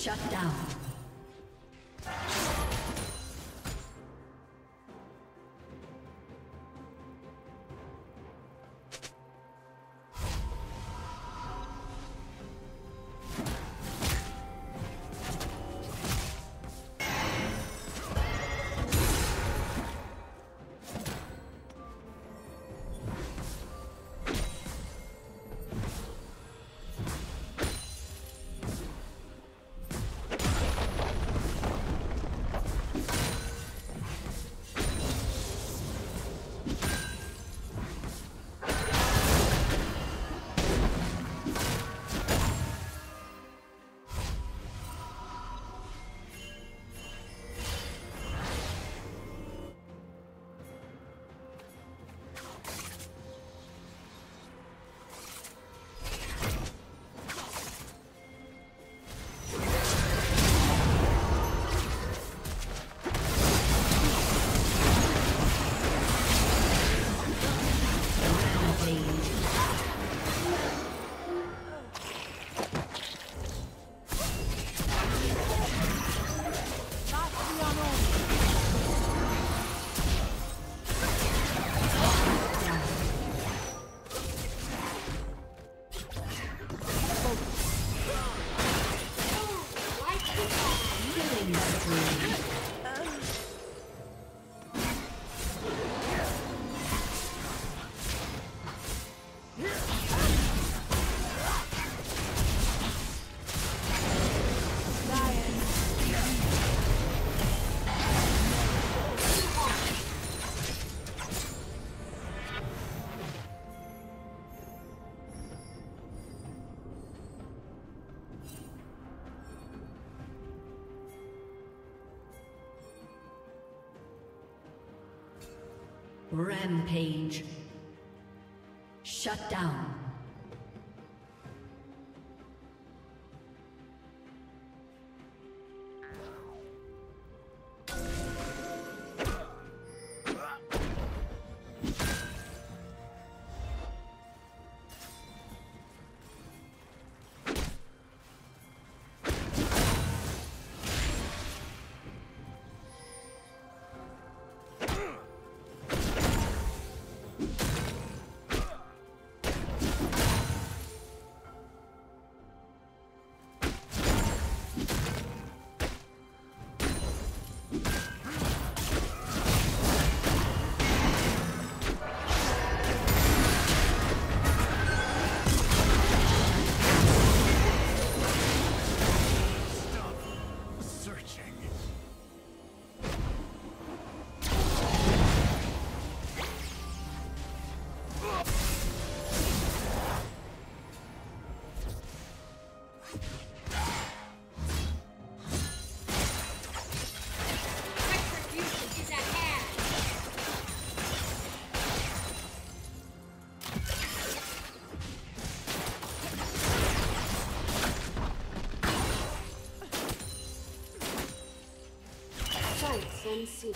Shut down. Rampage. Shut down. See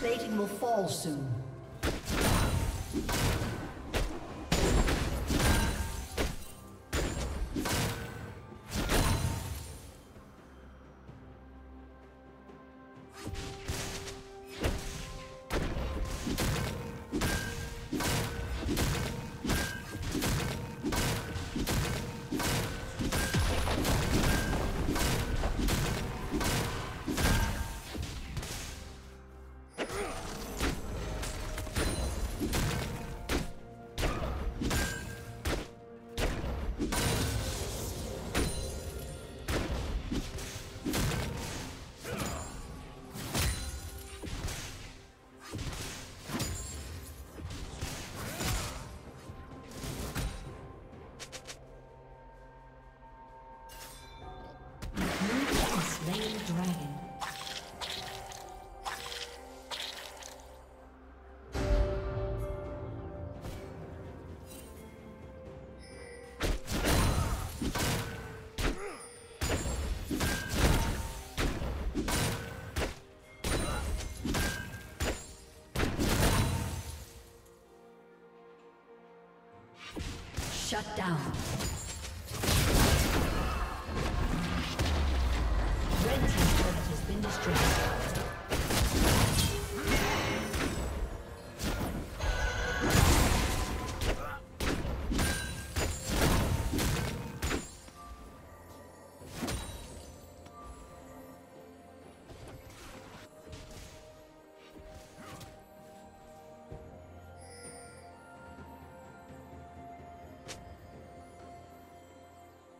plating will fall soon. slain the dragon. Shut down. Red team's turret has been destroyed.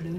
Blue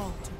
falter.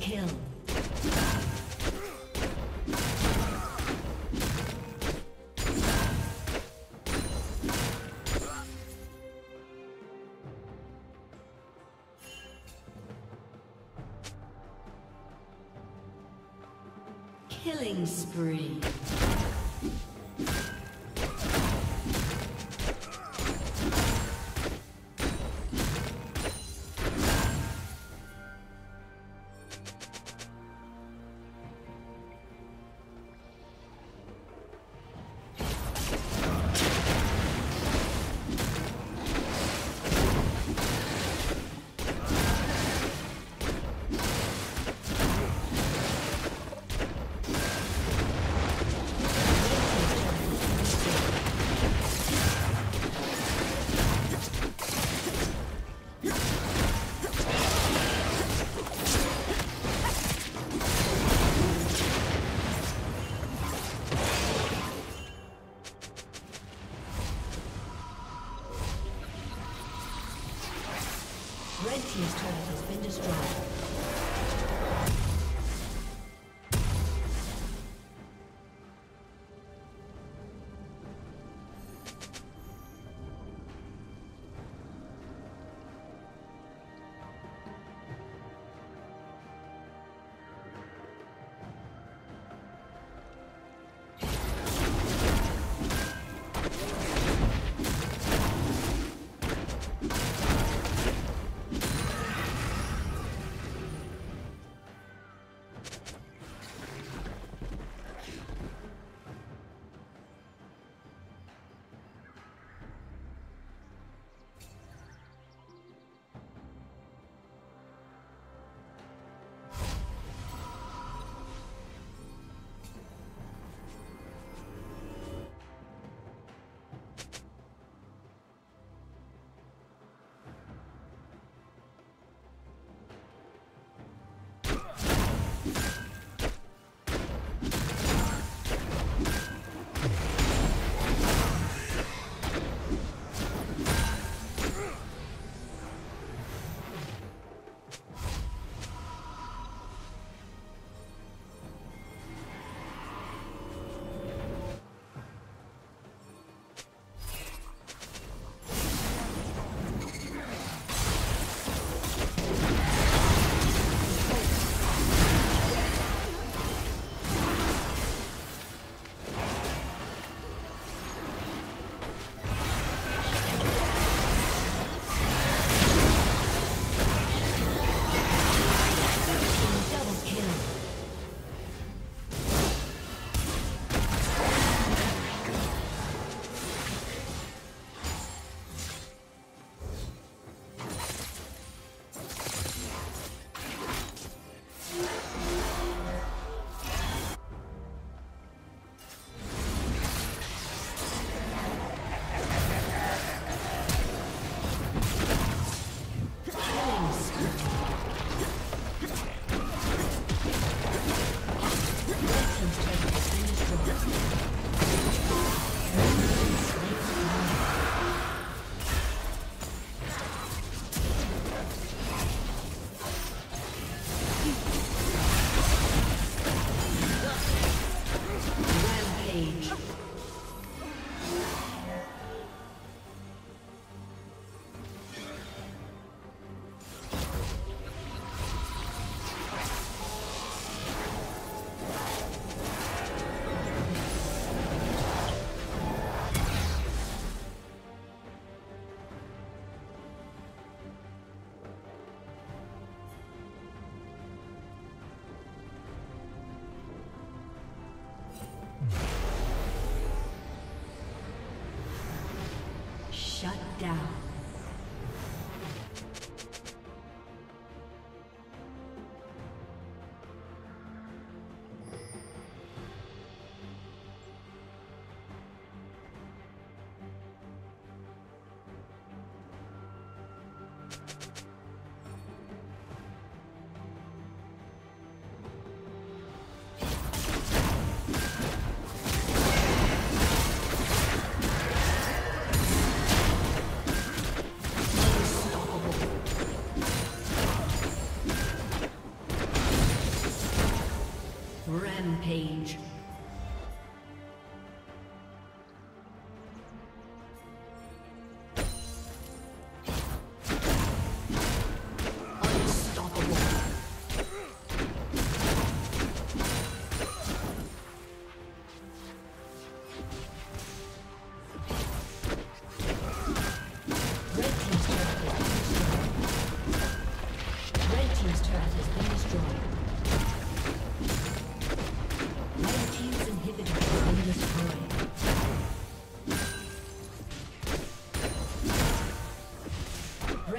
Kill. Killing spree. His turret has been destroyed.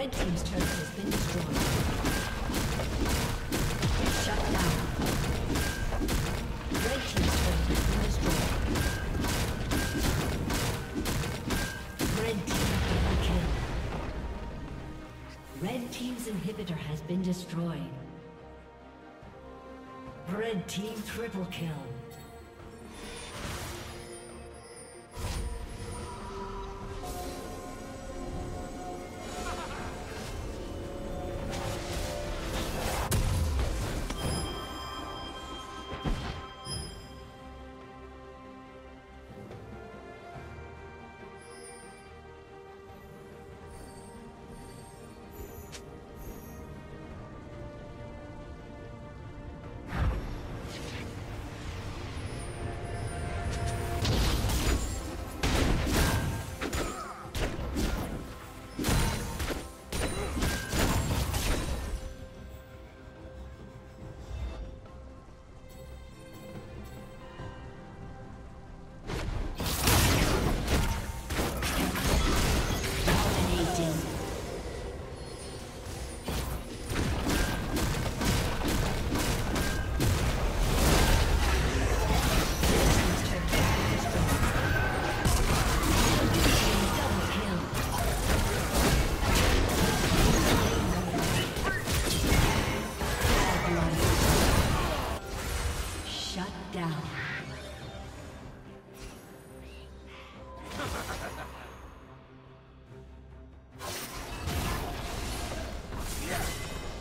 Red team's turret has been destroyed. Shut down. Red team's turret has been destroyed. Red team double kill. Red team's inhibitor has been destroyed. Red team triple kill.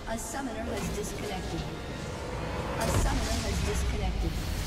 A summoner has disconnected.